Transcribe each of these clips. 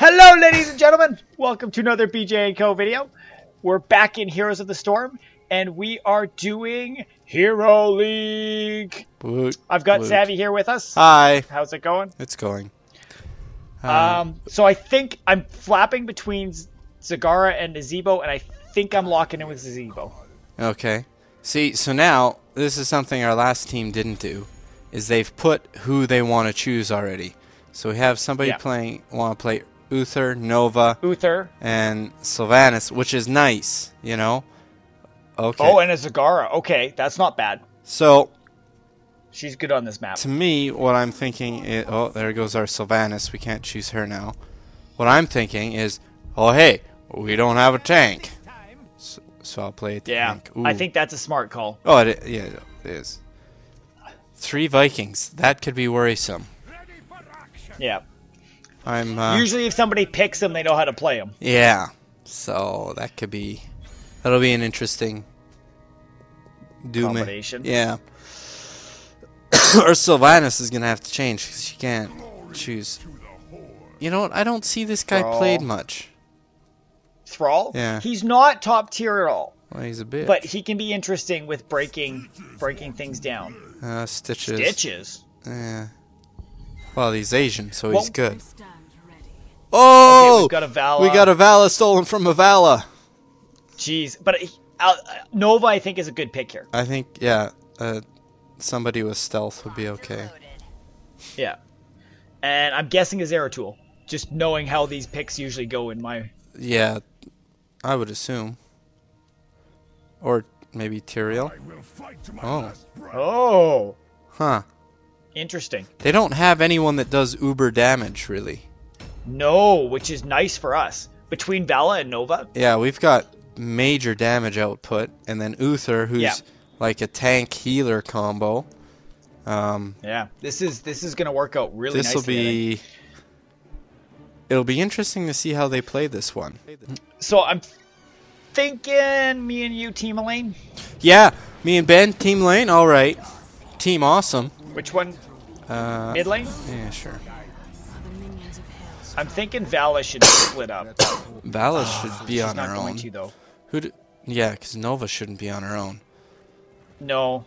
Hello, ladies and gentlemen. Welcome to another BJ and Co video. We're back in Heroes of the Storm, and we are doing Hero League. I've got Xavi here with us. Hi. How's it going? It's going. So I think I'm flapping between Zagara and Nazeebo, and I think I'm locking in with Zeebo. Okay. See, so now this is something our last team didn't do, is they've put who they want to choose already. So we have somebody want to play Uther, Nova, and Sylvanas, which is nice, you know. Okay. Oh, and a Zagara. Okay, that's not bad. So she's good on this map. To me, what I'm thinking is, oh, there goes our Sylvanas. We can't choose her now. What I'm thinking is, oh, hey, we don't have a tank, so I'll play a tank. Ooh. I think that's a smart call. Oh, it is. 3 Vikings. That could be worrisome. Yeah. Usually if somebody picks them, they know how to play them. Yeah. So that could be... That'll be an interesting... combination. Yeah. Or Sylvanas is going to have to change because she can't choose... You know what? I don't see this guy played much. Thrall? Yeah. He's not top tier at all. Well, he's a bitch. But he can be interesting with breaking things down. Stitches. Stitches? Yeah. Well, he's Asian, so he's good. Oh! Okay, we got a Valla. We got a Valla stolen from a Valla. Jeez. But Nova, I think, is a good pick here. I think, yeah. Somebody with stealth would be okay. Yeah. And I'm guessing a Zeratul. Just knowing how these picks usually go in my... Yeah. I would assume. Or maybe Tyrael. Oh. Oh! Huh. Interesting. They don't have anyone that does uber damage, really. No, which is nice for us. Between Valla and Nova. Yeah, we've got major damage output. And then Uther, who's like a tank healer combo. Yeah, this is going to work out really nicely. This will be... It'll be interesting to see how they play this one. So I'm thinking me and you team lane? Yeah, me and Ben team lane, all right. Team awesome. Which one? Mid lane? Yeah, sure. I'm thinking Valla should split up. Valla should be on her own. She's not going to, though. Yeah, because Nova shouldn't be on her own. No.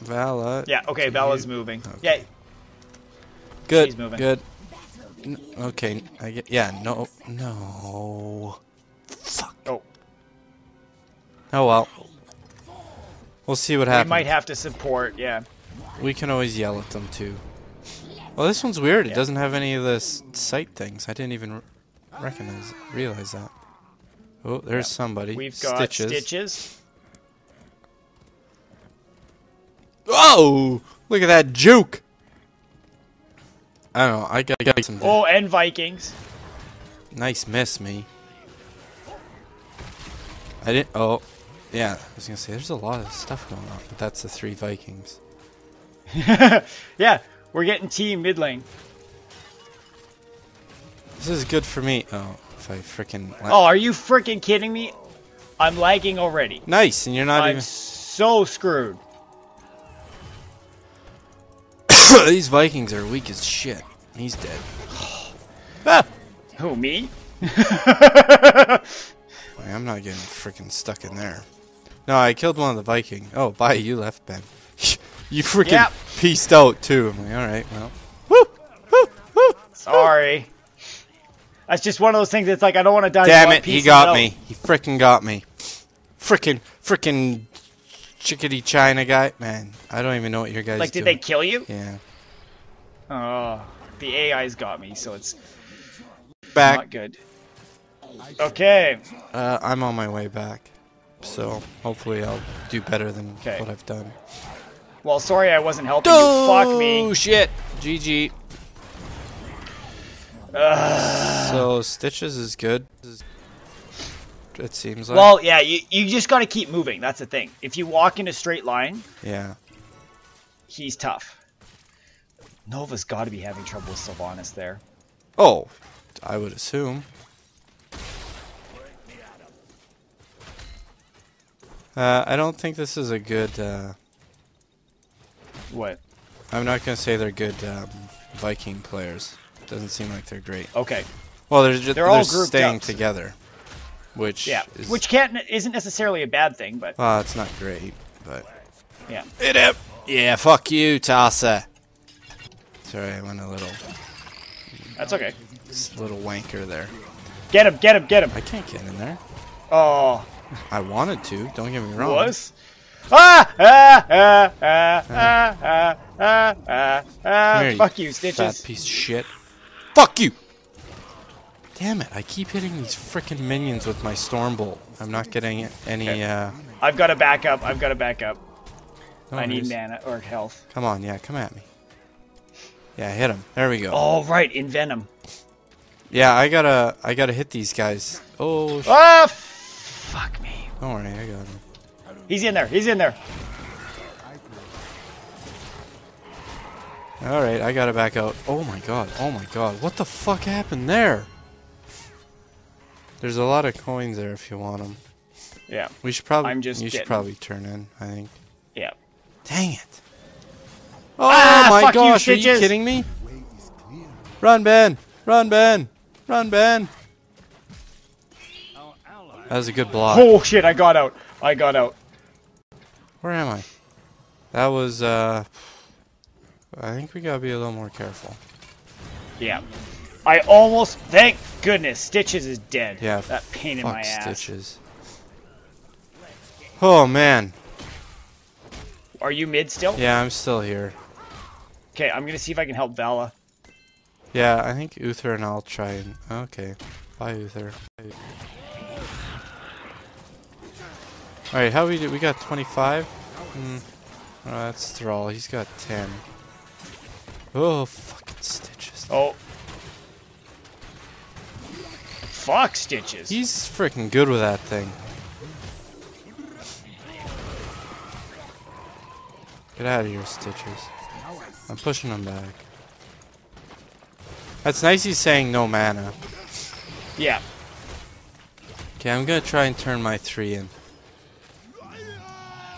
Valla. Yeah, okay, Valla's moving. Okay. Yeah. Good. She's moving. Good. Okay, I get. Yeah, no. No. Fuck. Oh. Oh, well. We'll see what happens. We might have to support, yeah. We can always yell at them, too. Well, this one's weird. It doesn't have any of the sight things. I didn't even realize that. Oh, there's somebody. We've got Stitches. Oh! Look at that juke! I don't know. I got some... Oh, and Vikings. Nice miss, me. I didn't... Oh. Yeah, I was going to say, there's a lot of stuff going on, but that's the 3 Vikings. Yeah, we're getting team mid lane. This is good for me. Oh, if I freaking... Oh, are you freaking kidding me? I'm lagging already. Nice, and you're not even... I'm so screwed. These Vikings are weak as shit. He's dead. Ah! Who, me? I'm not getting freaking stuck in there. No, I killed one of the Viking. Oh, bye, you left, Ben. You freaking pieced out, too. I'm like, alright, well. Woo! Woo! Woo! Sorry. That's just one of those things that's like, I don't want to die. Damn it, he got me. He freaking got me. Freaking chickadee China guy. Man, I don't even know what your guys like, did doing. They kill you? Yeah. Oh, the AI's got me, so it's back. Not good. Okay. I'm on my way back. So hopefully I'll do better than what I've done. Well, sorry I wasn't helping you. Fuck me. Oh, shit. GG. So Stitches is good. It seems like. Well, yeah, you just got to keep moving. That's the thing. If you walk in a straight line, he's tough. Nova's got to be having trouble with Sylvanas there. Oh, I would assume. I don't think this is a good, I'm not going to say they're good Viking players. Doesn't seem like they're great. Okay. Well, they're all grouped staying up together, which is, isn't necessarily a bad thing, but it's not great, but yeah. Hit him. Yeah, fuck you, Tasa. Sorry, I went a little. That's okay. Just a little wanker there. Get him! Get him! Get him! I can't get in there. Oh. I wanted to. Don't get me wrong. Was. Here, fuck you, Stitches. Fat piece of shit. Fuck you! Damn it! I keep hitting these frickin' minions with my storm bolt. I'm not getting any. Okay. I've got to back up. I've got to back up. No I need mana or health. Come on, yeah, come at me. Yeah, hit him. There we go. All right, envenom. Yeah, I gotta hit these guys. Oh. Ah, fuck me. Don't worry, I got him. He's in there. He's in there. All right, I gotta back out. Oh my god. Oh my god. What the fuck happened there? There's a lot of coins there if you want them. Yeah. We should probably. You should probably turn in. I think. Yeah. Dang it. Oh my gosh, are you kidding me? Run, Ben! Run, Ben! Run, Ben! That was a good block. Oh shit, I got out. I got out. Where am I? That was, I think we gotta be a little more careful. Yeah. I almost, thank goodness, Stitches is dead. Yeah. That pain in my ass. Fuck Stitches. Oh man. Are you mid still? Yeah, I'm still here. Okay, I'm gonna see if I can help Valla. Yeah, I think Uther and I'll try and... Okay. Bye, Uther. Alright, how we do? We got 25? Mm. Oh, that's Thrall. He's got 10. Oh, fucking Stitches. Oh. Fuck Stitches. He's freaking good with that thing. Get out of here, Stitches. I'm pushing him back. That's nice he's saying no mana. Yeah. Okay, I'm gonna try and turn my 3 in.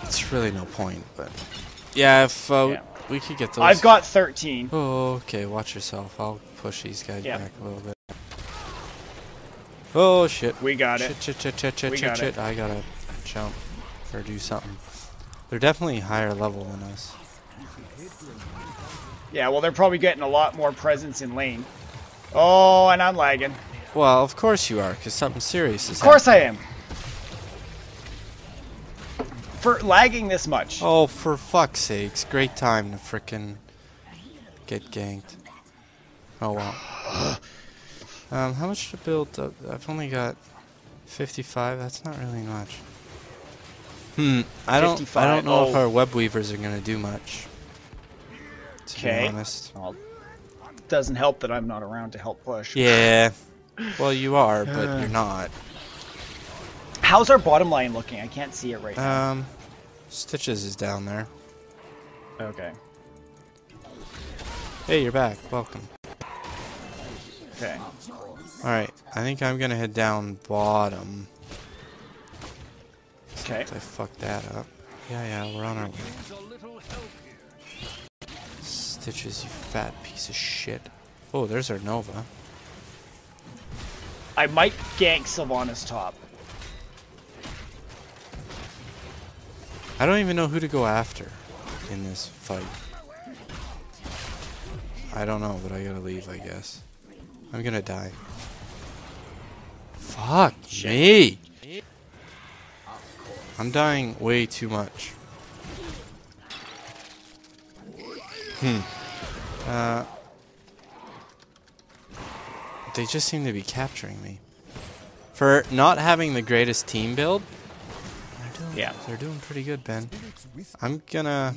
It's really no point, but... Yeah, if we could get those... I've got 13. Oh, okay, watch yourself. I'll push these guys back a little bit. Oh, shit. We got it. Shit. I gotta jump or do something. They're definitely higher level than us. Yeah, well, they're probably getting a lot more presence in lane. Oh, and I'm lagging. Well, of course you are, because something serious is happening. Of course I am. For lagging this much. Oh, for fuck's sakes. Great time to frickin' get ganked. Oh, wow. How much to build up? I've only got 55. That's not really much. Hmm, I don't know if our web weavers are gonna do much. Okay. Well, it doesn't help that I'm not around to help push. Yeah. Well, you are, but you're not. How's our bottom line looking? I can't see it right now. Stitches is down there. Okay. Hey, you're back. Welcome. Okay. All right. I think I'm gonna head down bottom. Okay. I fucked that up. Yeah, we're on our way. Stitches, you fat piece of shit. Oh, there's our Nova. I might gank Sylvanas top. I don't even know who to go after in this fight. I don't know, but I gotta leave, I guess. I'm gonna die. Fuck me! I'm dying way too much. They just seem to be capturing me. For not having the greatest team build, they're doing pretty good, Ben. I'm gonna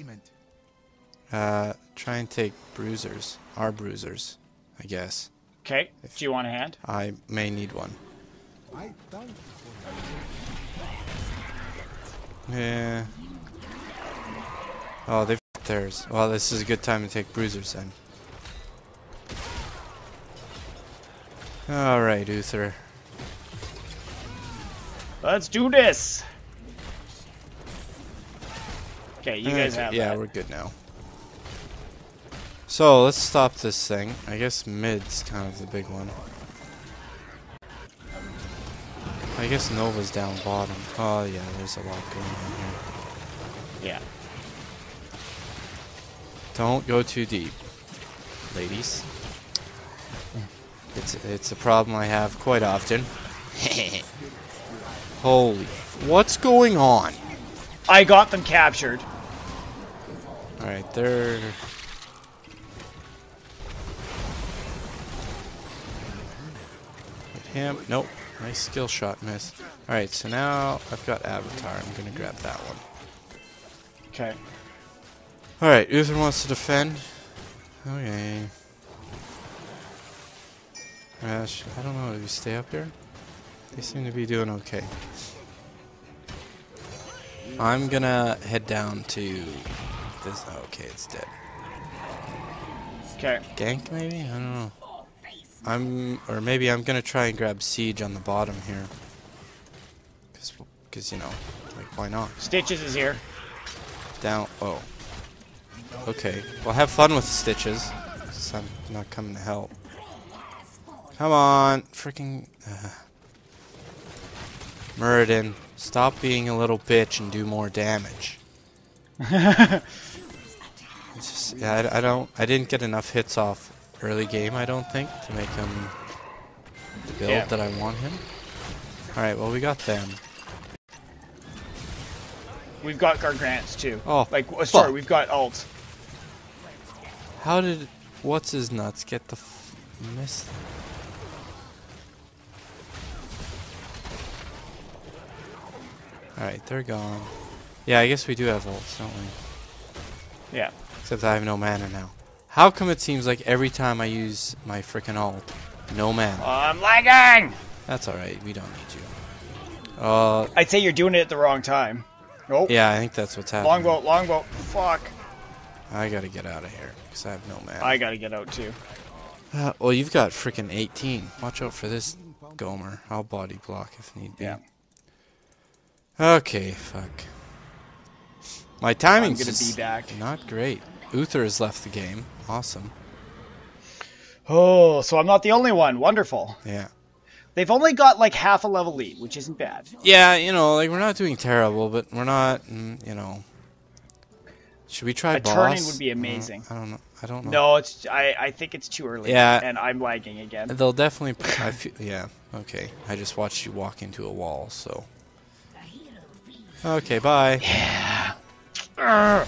try and take bruisers. Our bruisers, I guess. Okay, do you want a hand? I may need one. Yeah. Oh, they f***ed theirs. Well, this is a good time to take bruisers then. Alright, Uther. Let's do this! Okay, you guys have that. Yeah, we're good now. So let's stop this thing. I guess mid's kind of the big one. I guess Nova's down bottom. Oh yeah, there's a lot going on here. Yeah. Don't go too deep, ladies. It's a problem I have quite often. Holy, what's going on? I got them captured. All right, they're. Him. Nope. Nice skill shot miss. Alright, so now I've got Avatar. I'm going to grab that one. Okay. Alright, Uther wants to defend. Okay. Gosh, I don't know. Do we stay up here? They seem to be doing okay. I'm going to head down to this. Oh, okay, it's dead. Okay. Gank maybe? I don't know. Or maybe I'm gonna try and grab Siege on the bottom here. Cause you know, like why not? Stitches is here. Down, oh. Okay, well have fun with Stitches. Cause I'm not coming to help. Come on, freaking. Muradin, stop being a little bitch and do more damage. It's just, yeah, I didn't get enough hits off. Early game, I don't think, to make him the build that I want him. Alright, well, we got them. We've got Gargants, too. Oh, like, sorry, we've got Alt. How did What's-His-Nuts get the miss? Alright, they're gone. Yeah, I guess we do have Alts, don't we? Yeah. Except I have no mana now. How come it seems like every time I use my frickin' ult, no mana? I'm lagging! That's alright, we don't need you. I'd say you're doing it at the wrong time. Nope. Yeah, I think that's what's happening. Longboat, longboat, fuck. I gotta get out of here, because I have no mana. I gotta get out too. Well, you've got frickin' 18. Watch out for this Gomer. I'll body block if need be. Yeah. Okay, fuck. My timing's not great. Uther has left the game. Awesome. Oh, so I'm not the only one. Wonderful. Yeah. They've only got like half a level lead, which isn't bad. Yeah, you know, like we're not doing terrible, but we're not, you know. Should we try boss? A turn in would be amazing. I don't know. No, it's I think it's too early. Yeah. And I'm lagging again. They'll definitely. Yeah. Okay. I just watched you walk into a wall, so. Okay. Bye. Yeah.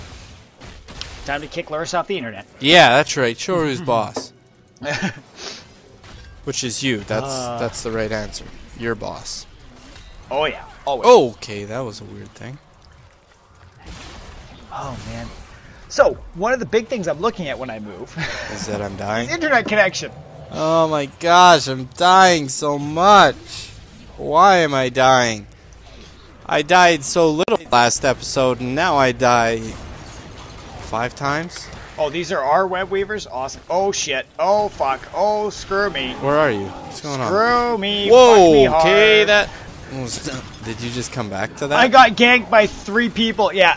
Time to kick Luris off the internet. Yeah, that's right. Shoru's boss. Which is you. That's the right answer. Your boss. Oh, yeah. Always. Oh, okay, that was a weird thing. Oh, man. So, one of the big things I'm looking at when I move... is that I'm dying? Is internet connection. Oh, my gosh. I'm dying so much. Why am I dying? I died so little last episode, and now I die... 5 times? Oh, these are our web weavers? Awesome. Oh, shit. Oh, fuck. Oh, screw me. Where are you? What's going on? Screw me. Whoa, okay, that... Did you just come back to that? I got ganked by 3 people. Yeah,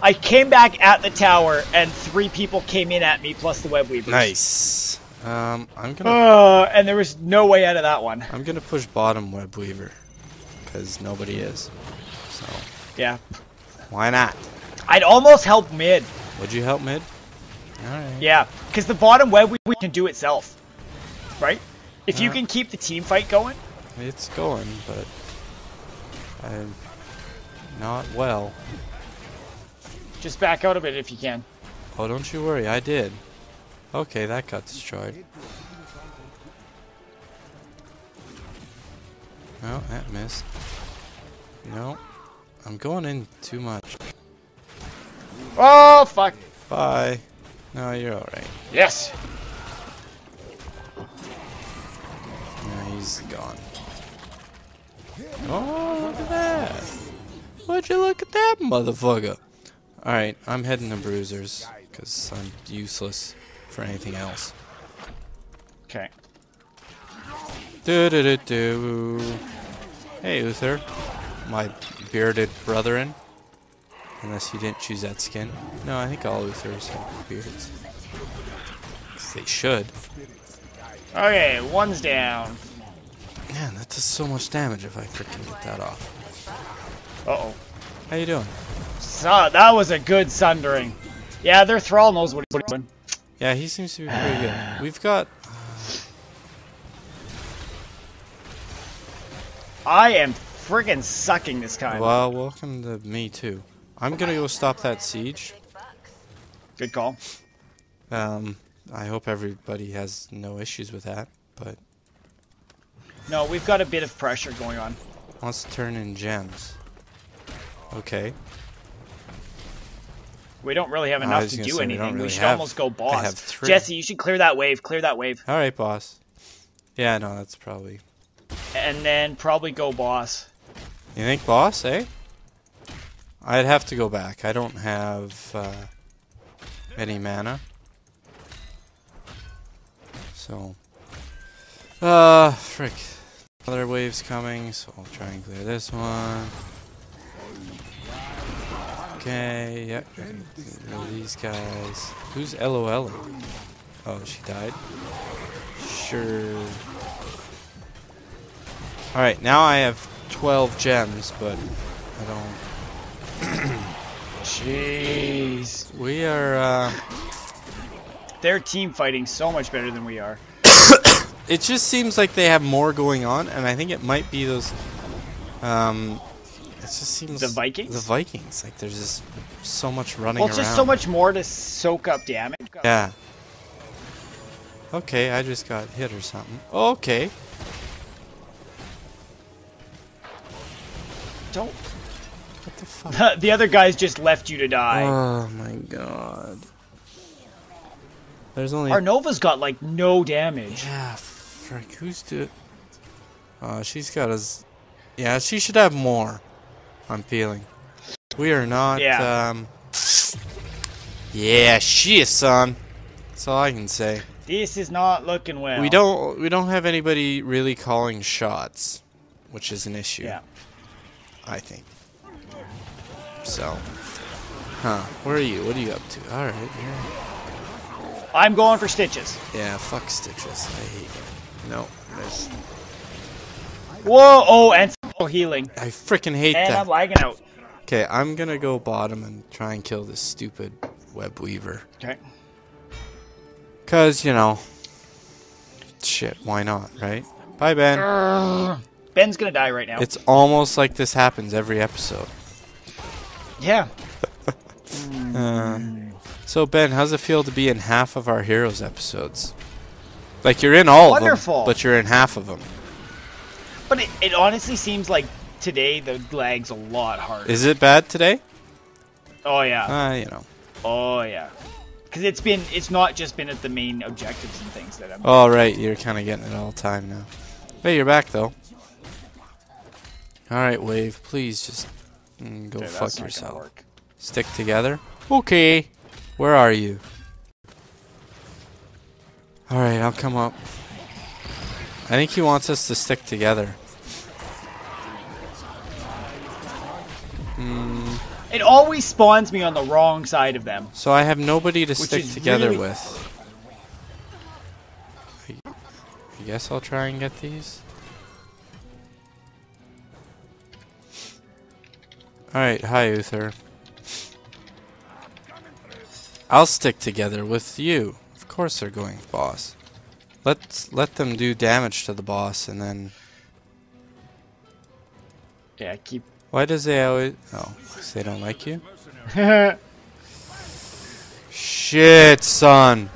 I came back at the tower, and 3 people came in at me, plus the web weavers. Nice. I'm gonna... and there was no way out of that one. I'm gonna push bottom web weaver, because nobody is. So... yeah. Why not? I'd almost help mid. Would you help mid? Alright. Yeah, because the bottom web we can do itself. Right? If you can keep the team fight going. It's going, but I'm not well. Just back out of it if you can. Oh, don't you worry, I did. Okay, that got destroyed. No, that missed. No. I'm going in too much. Oh, fuck. Bye. No, you're alright. Yes. No, he's gone. Oh, look at that. Would you look at that, motherfucker? Alright, I'm heading to Bruisers, because I'm useless for anything else. Okay. Do-do-do-do. Hey, Uther. My bearded brethren. Unless you didn't choose that skin. No, I think all Uthers have beards. they should. Okay, one's down. Man, that does so much damage if I freaking get that off. Uh-oh. How you doing? That was a good sundering. Yeah, their Thrall knows what he's doing. Yeah, he seems to be pretty good. We've got... I am friggin' sucking this kind. Well, welcome to me too. I'm gonna go stop that siege. Good call. I hope everybody has no issues with that, but... No, we've got a bit of pressure going on. Wants to turn in gems. Okay. We don't really have enough to do anything. We should almost go boss. Jesse, you should clear that wave. Clear that wave. Alright, boss. Yeah, no, that's probably... And then probably go boss. You think boss, eh? I'd have to go back. I don't have any mana. So... frick. Another wave's coming, so I'll try and clear this one. Okay, yeah. These guys. Who's LOLing? Oh, she died? Sure. Alright, now I have 12 gems, but I don't... Jeez. We are, They're team fighting so much better than we are. It just seems like they have more going on, and I think it might be those... It just seems... The Vikings? The Vikings. Like, there's just so much running around. Well, just so much more to soak up damage. Yeah. Okay, I just got hit or something. Okay. Don't. What the fuck? The other guys just left you to die. Oh my god. There's only. Our Nova's got like no damage. Yeah, frick. Who's do? She's got us. Yeah, she should have more. I'm feeling. We are not. Yeah. Yeah, she is, son. That's all I can say. This is not looking well. We don't have anybody really calling shots, which is an issue. Yeah. I think. So. Huh. Where are you? What are you up to? Alright, you're... I'm going for Stitches. Yeah, fuck Stitches. I hate it. No. There's... Whoa! Oh, and healing. I freaking hate that. And I'm lagging out. Okay, I'm gonna go bottom and try and kill this stupid web weaver. Okay. Because, you know... Shit, why not, right? Bye, Ben. Ben's gonna die right now. It's almost like this happens every episode. Yeah. So Ben, how's it feel to be in half of our Heroes episodes? Like you're in all of them, but you're in half of them. But it honestly seems like today the lag's a lot harder. Is it bad today? Oh yeah. You know. Oh yeah. Because it's not just been at the main objectives and things that I'm. Oh right, you're kind of getting it all the time now. Hey, you're back though. Alright, Wave, please just go fuck yourself. Stick together. Okay. Where are you? Alright, I'll come up. I think he wants us to stick together. It always spawns me on the wrong side of them. So I have nobody to stick together really with. I guess I'll try and get these. Alright, hi Uther. I'll stick together with you. Of course they're going boss. Let them do damage to the boss and then... Yeah, keep... Why does they always... Oh, because they don't like you? Shit, son!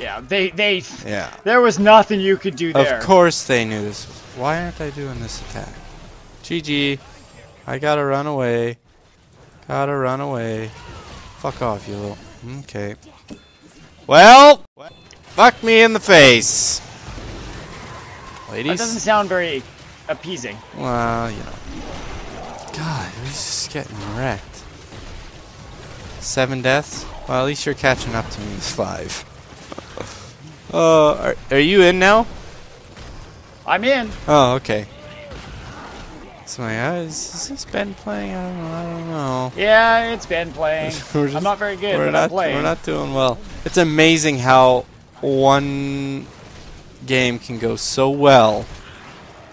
Yeah, they... Yeah. There was nothing you could do there. Of course they knew this. Why aren't I doing this attack? GG. I gotta run away. Gotta run away. Fuck off, you little... Okay. Well! Fuck me in the face! Ladies? That doesn't sound very appeasing. Well, you know. God, we're just getting wrecked. 7 deaths? Well, at least you're catching up to me with 5. Are you in now? I'm in. Oh, okay. So my eyes, has this been playing? I don't know. Yeah, it's been playing. I'm not very good, but I'm playing. We're not doing well. It's amazing how one game can go so well,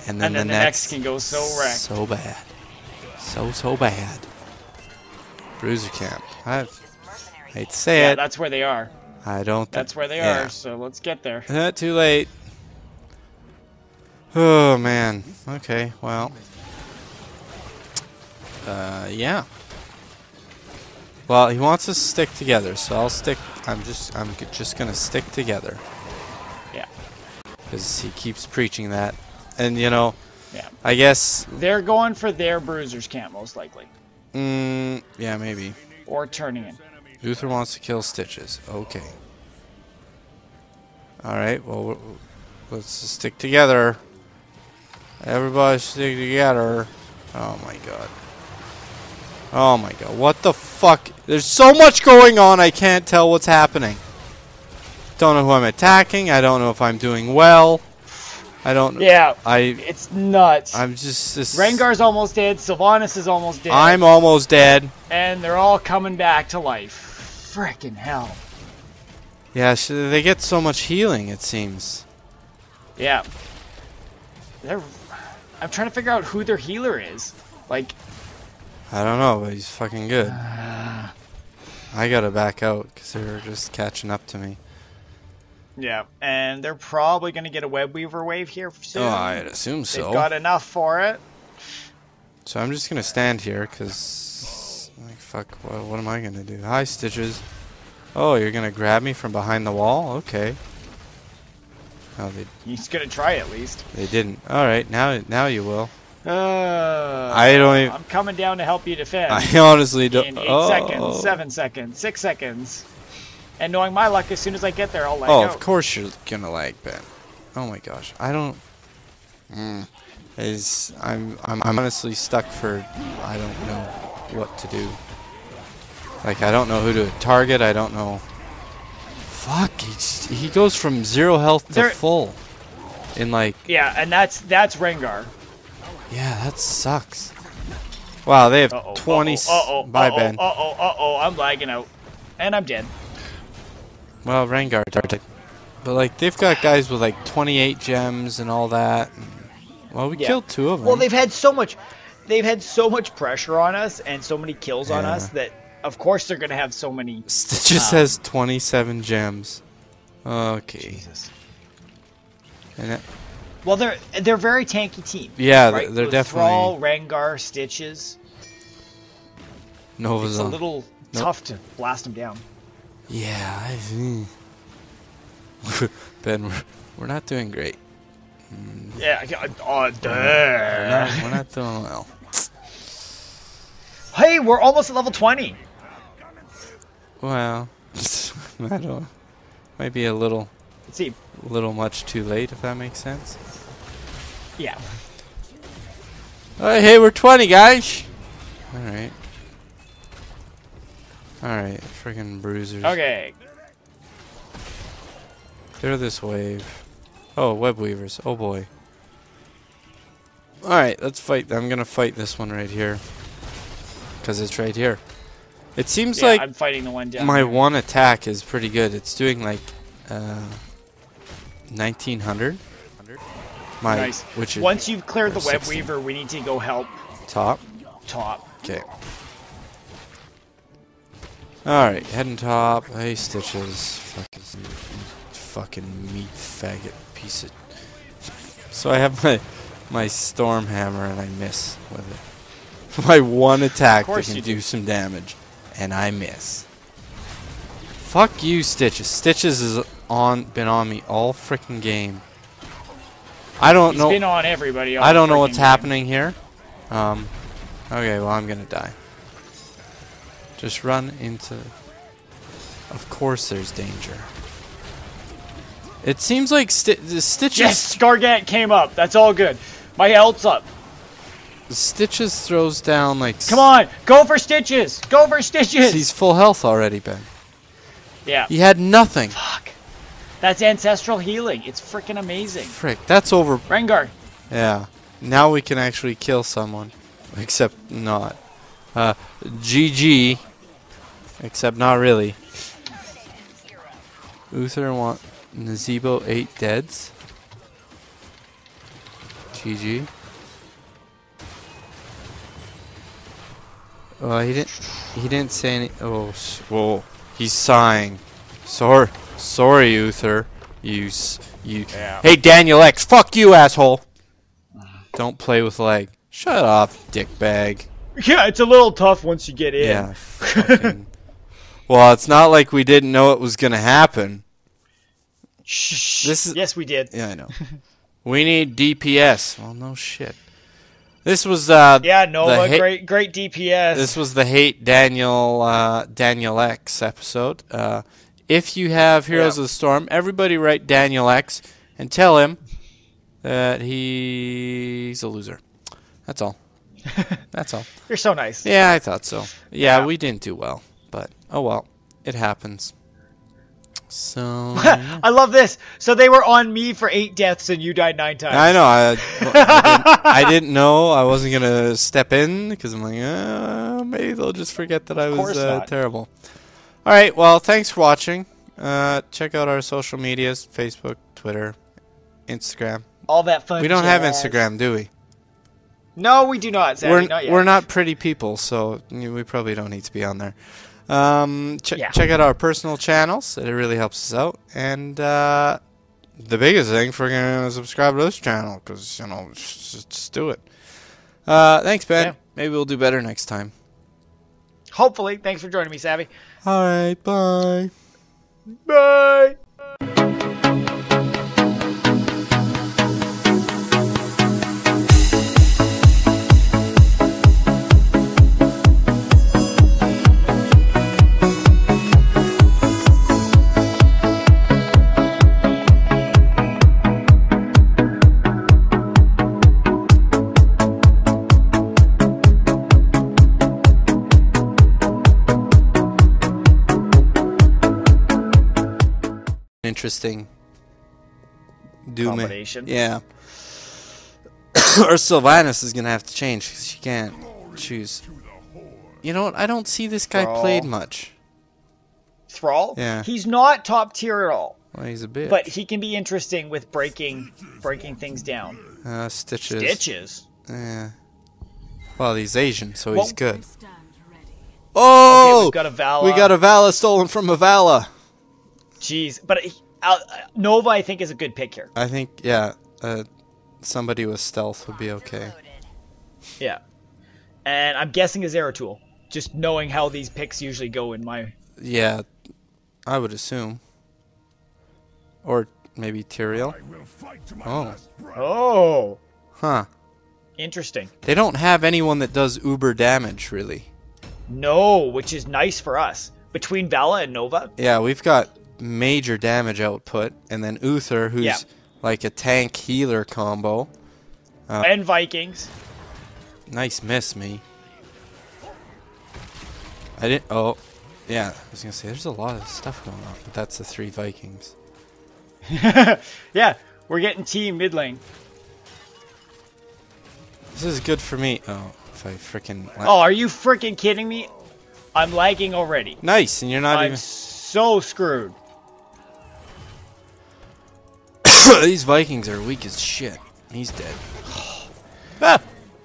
and then the next can go so wrecked. So bad. So bad. Bruiser camp. I'd say yeah, it. That's where they are. I don't think that's where they are, so let's get there. Too late. Oh, man. Okay, well. Yeah. Well, he wants us to stick together, so I'll stick. I'm just gonna stick together. Yeah. Because he keeps preaching that, and you know, I guess they're going for their bruisers camp most likely. Yeah, maybe. Or turning in. Uther wants to kill Stitches. Okay. All right. Well, let's stick together. Everybody stick together. Oh my god. Oh my god. What the fuck? There's so much going on, I can't tell what's happening. Don't know who I'm attacking. I don't know if I'm doing well. I don't... Yeah. It's nuts. I'm just... Rengar's almost dead. Sylvanas is almost dead. I'm almost dead. And they're all coming back to life. Frickin' hell. Yeah, so they get so much healing, it seems. Yeah. I'm trying to figure out who their healer is. Like... I don't know, but he's fucking good. I gotta back out because they're just catching up to me. Yeah, and they're probably gonna get a web weaver wave here soon. Oh, I'd assume so. They've got enough for it. So I'm just gonna stand here because, like, fuck. What am I gonna do? Hi, Stitches. Oh, you're gonna grab me from behind the wall? Okay. Oh, he's gonna try at least. They didn't. All right, now you will. I don't even... I'm coming down to help you defend. I honestly don't... In 8 seconds, 7 seconds, 6 seconds. And knowing my luck, as soon as I get there, I'll lag out. Oh, of course you're gonna lag, Ben. Oh my gosh, I don't... I'm honestly stuck for... I don't know what to do. Like, I don't know who to target, I don't know... Fuck, he goes from 0 health to full. In like... Yeah, and that's Rengar. Yeah, that sucks. Wow, they have 20. Bye, Ben. I'm lagging out, and I'm dead. Well, Rengar, but like they've got guys with like 28 gems and all that. Well, we killed 2 of them. Well, they've had so much pressure on us and so many kills on us that of course they're gonna have so many. Stitches has 27 gems. Okay. Jesus. And that. Well, they're very tanky team. Yeah, right? They're definitely. Thrall, Rengar, Stitches. Nova's on. It's a little tough to blast them down. Yeah, I see. Ben, we're not doing great. Yeah, we're not doing well. Hey, we're almost at level 20. Well, I don't. Might be a little. Let's see. A little much too late, if that makes sense. Yeah. Alright, hey, we're 20, guys! Alright. Alright, friggin' bruisers. Okay. Clear this wave. Oh, web weavers. Oh boy. Alright, let's fight. I'm gonna fight this one right here. Because it's right here. It seems like I'm fighting the one down my here. One attack is pretty good. It's doing like 1900. Nice. Which once you've cleared the web weaver, we need to go help. Top. Okay. All right, heading top. Hey, Stitches. Fucking meat faggot piece of. So I have my storm hammer and I miss with it. My one attack that can do some damage, and I miss. Fuck you, Stitches. Stitches is. Been on me all freaking game. I don't know. He's been on everybody. All I don't know what's happening here. Okay, well I'm gonna die. Just run into. Of course, there's danger. It seems like Stitches. Yes, Gargant came up. That's all good. My health's up. Stitches throws down like. Come on, go for Stitches. Go for Stitches. He's full health already, Ben. Yeah. He had nothing. Fuck. That's ancestral healing. It's freaking amazing. Frick, that's over. Rengar. Yeah. Now we can actually kill someone. Except not. GG. Except not really. Uther want Nazeebo 8 deads. GG. Oh, he didn't say any. Oh, whoa. He's sighing. Sorry, Uther. Yeah. Hey, Daniel X, fuck you, asshole. Don't play with leg. Shut up, dickbag. Yeah, it's a little tough once you get in. Yeah. Fucking. Well, it's not like we didn't know it was gonna happen. Shh. Yes, we did. Yeah, I know. We need DPS. Well, no shit. This was yeah, Nova, great DPS. This was the Hate Daniel X episode. If you have Heroes of the Storm, everybody write Daniel X and tell him that he's a loser. That's all. That's all. You're so nice. Yeah, I thought so. Yeah, we didn't do well, but oh well, it happens. So I love this. So they were on me for 8 deaths and you died 9 times. I know. I didn't know. I wasn't gonna step in because I'm like, maybe they'll just forget that I was terrible. All right. Well, thanks for watching. Check out our social medias: Facebook, Twitter, Instagram. All that fun. We don't have Instagram, do we? No, we do not. Xavi, we're not pretty people, so we probably don't need to be on there. Check out our personal channels. It really helps us out. And the biggest thing, freaking subscribe to this channel because, you know, just do it. Thanks, Ben. Yeah. Maybe we'll do better next time. Hopefully. Thanks for joining me, Xavi. All right. Bye. Bye. Interesting combination. Yeah. Or Sylvanas is gonna have to change because she can't choose. You know what? I don't see this guy played much. Thrall? Yeah. He's not top tier at all. Well, he's a bitch. But he can be interesting with breaking things down. Stitches. Stitches. Yeah. Well, he's Asian, so he's good. Oh! Okay, we've got a Valla. We got a Valla stolen from a Valla. Jeez, but Nova, I think, is a good pick here. I think, yeah, somebody with stealth would be okay. Yeah, and I'm guessing a Zeratul, just knowing how these picks usually go in my... Yeah, I would assume. Or maybe Tyrael. Oh. Oh. Huh. Interesting. They don't have anyone that does uber damage, really. No, which is nice for us. Between Valla and Nova? Yeah, we've got... major damage output, and then Uther, who's like a tank healer combo, and Vikings. Nice miss, me. I didn't. Oh, yeah. I was gonna say there's a lot of stuff going on, but that's the 3 Vikings. Yeah, we're getting team mid lane. This is good for me. Oh, if I freaking. Oh, are you freaking kidding me? I'm lagging already. Nice, and you're not even so screwed. These Vikings are weak as shit. He's dead. Ah!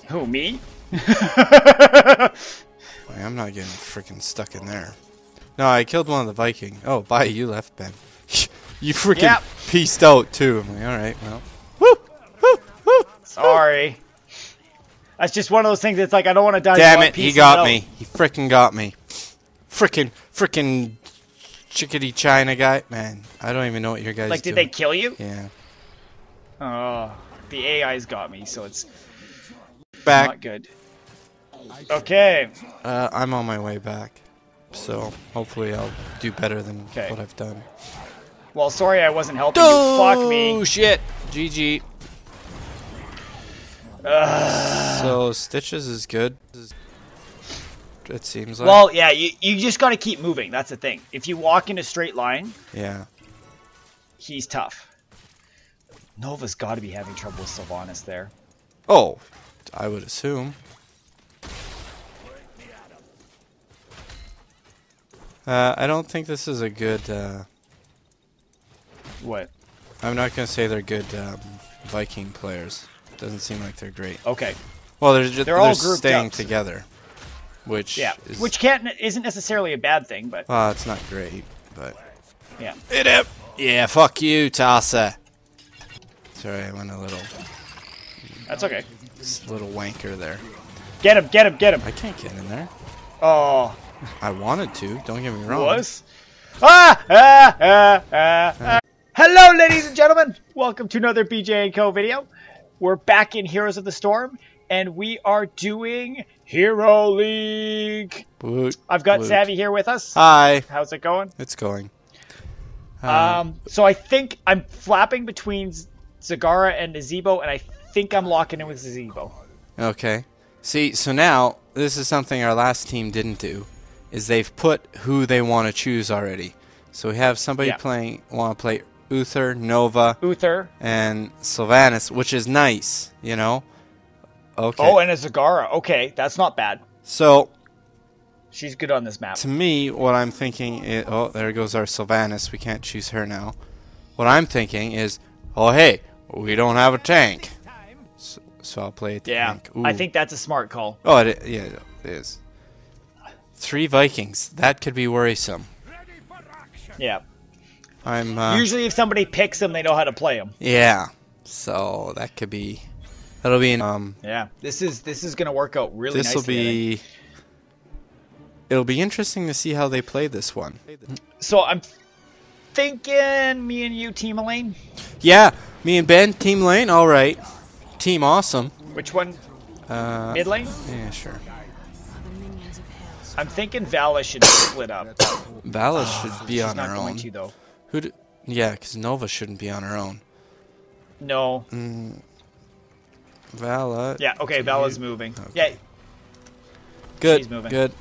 Who, me? I'm not getting freaking stuck in there. No, I killed one of the Vikings. Oh, bye, you left, Ben. You freaking peaced out, too. I'm like, alright, well. Woo! Sorry. That's just one of those things that's like, I don't want to die. Damn it, he got me. He freaking got me. Freaking chickadee China guy. Man, I don't even know what your guys like, did doing. They kill you? Yeah. Oh, the AI's got me, so it's back. Not good. Okay. I'm on my way back, so hopefully I'll do better than what I've done. Well, sorry I wasn't helping you. Fuck me. Oh, shit. GG. So, Stitches is good. It seems like. Well, yeah, you just got to keep moving. That's the thing. If you walk in a straight line, he's tough. Nova's got to be having trouble with Sylvanas there. Oh, I would assume. I don't think this is a good, What? I'm not going to say they're good Viking players. Doesn't seem like they're great. Okay. Well, they're all staying up together, which is... Which isn't necessarily a bad thing, but... Well, it's not great, but... Yeah. Hit him! Yeah, fuck you, Tasa. Sorry, I went a little... That's okay. Just a little wanker there. Get him, get him, get him! I can't get in there. Oh... I wanted to, don't get me wrong. Hello, ladies and gentlemen! Welcome to another BJ and Co video. We're back in Heroes of the Storm, and we are doing Hero League! Boot, I've got Xavi here with us. Hi. How's it going? It's going. So I think I'm flapping between Zagara and Nazeebo, and I think I'm locking in with Zeebo. Okay. See, so now, this is something our last team didn't do. Is they've put who they want to choose already. So we have somebody playing want to play Uther, Nova, and Sylvanas, which is nice, you know. Okay. Oh, and a Zagara. Okay, that's not bad. So she's good on this map. To me, what I'm thinking is, oh, there goes our Sylvanas. We can't choose her now. What I'm thinking is, oh hey, we don't have a tank, so I'll play a tank. Yeah, I think that's a smart call. Oh, it, yeah, it is. 3 Vikings. That could be worrisome. Yeah. I'm usually if somebody picks them, they know how to play them. Yeah. So that could be. That'll be. Yeah. This is gonna work out really nicely. This will be. It'll be interesting to see how they play this one. So I'm thinking me and you team Elaine. Yeah, me and Ben team lane. All right. Team awesome. Which one? Mid lane. Yeah, sure. I'm thinking Valla should split up. Valla should be on her own. She's not going to, though. Who do, yeah, because Nova shouldn't be on her own. No. Valla. Yeah, okay, Valla's moving. Okay. Yeah. Good. She's moving. Good.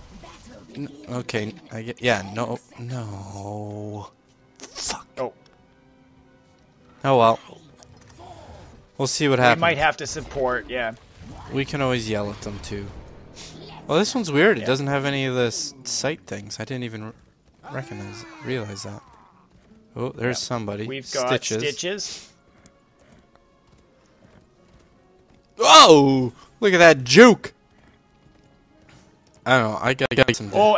Okay, I get. Yeah, no. No. Fuck. Oh. Oh, well. We'll see what happens. We might have to support, yeah. We can always yell at them, too. Well, this one's weird. It doesn't have any of the sight things. I didn't even realize that. Oh, there's somebody. We've got Stitches. Whoa! Look at that juke! I don't know. I gotta get some.